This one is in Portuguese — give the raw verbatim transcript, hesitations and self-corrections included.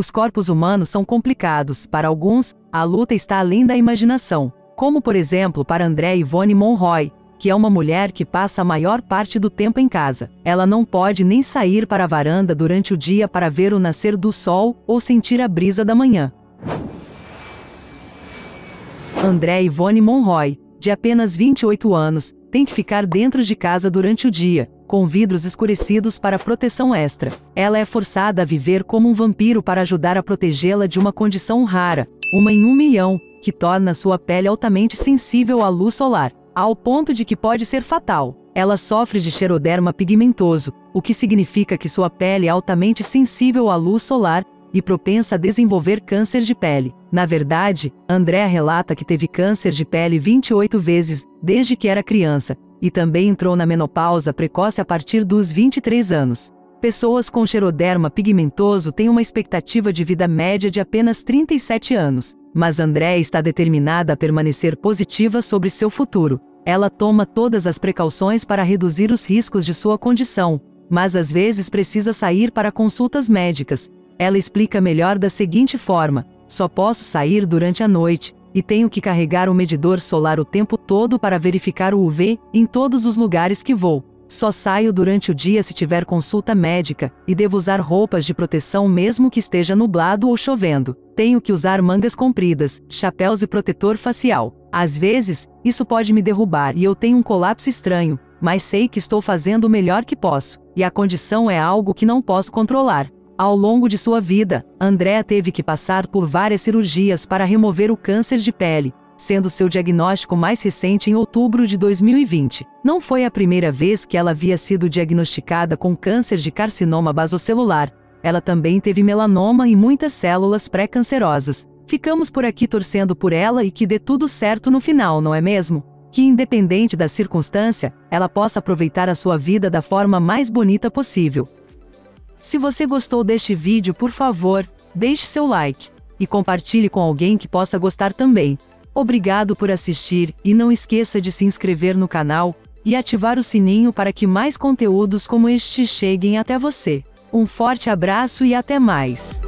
Os corpos humanos são complicados, para alguns, a luta está além da imaginação. Como por exemplo para Andrea Ivonne Monroy, que é uma mulher que passa a maior parte do tempo em casa. Ela não pode nem sair para a varanda durante o dia para ver o nascer do sol ou sentir a brisa da manhã. Andrea Ivonne Monroy, de apenas vinte e oito anos, tem que ficar dentro de casa durante o dia, com vidros escurecidos para proteção extra. Ela é forçada a viver como um vampiro para ajudar a protegê-la de uma condição rara, uma em um milhão, que torna sua pele altamente sensível à luz solar, ao ponto de que pode ser fatal. Ela sofre de xeroderma pigmentoso, o que significa que sua pele é altamente sensível à luz solar e propensa a desenvolver câncer de pele. Na verdade, Andrea relata que teve câncer de pele vinte e oito vezes, desde que era criança, e também entrou na menopausa precoce a partir dos vinte e três anos. Pessoas com xeroderma pigmentoso têm uma expectativa de vida média de apenas trinta e sete anos, mas Andrea está determinada a permanecer positiva sobre seu futuro. Ela toma todas as precauções para reduzir os riscos de sua condição, mas às vezes precisa sair para consultas médicas. Ela explica melhor da seguinte forma: só posso sair durante a noite, e tenho que carregar o medidor solar o tempo todo para verificar o U V, em todos os lugares que vou. Só saio durante o dia se tiver consulta médica, e devo usar roupas de proteção mesmo que esteja nublado ou chovendo. Tenho que usar mangas compridas, chapéus e protetor facial. Às vezes, isso pode me derrubar e eu tenho um colapso estranho, mas sei que estou fazendo o melhor que posso, e a condição é algo que não posso controlar. Ao longo de sua vida, Andrea teve que passar por várias cirurgias para remover o câncer de pele, sendo seu diagnóstico mais recente em outubro de dois mil e vinte. Não foi a primeira vez que ela havia sido diagnosticada com câncer de carcinoma basocelular. Ela também teve melanoma e muitas células pré-cancerosas. Ficamos por aqui torcendo por ela e que dê tudo certo no final, não é mesmo? Que, independente da circunstância, ela possa aproveitar a sua vida da forma mais bonita possível. Se você gostou deste vídeo, por favor, deixe seu like e compartilhe com alguém que possa gostar também. Obrigado por assistir e não esqueça de se inscrever no canal e ativar o sininho para que mais conteúdos como este cheguem até você. Um forte abraço e até mais!